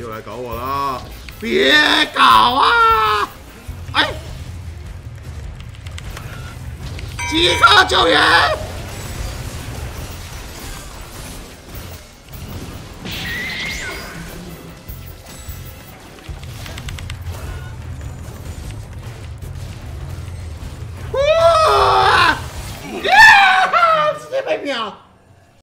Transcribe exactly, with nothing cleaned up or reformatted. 又来搞我了！别搞啊！哎，即刻救援！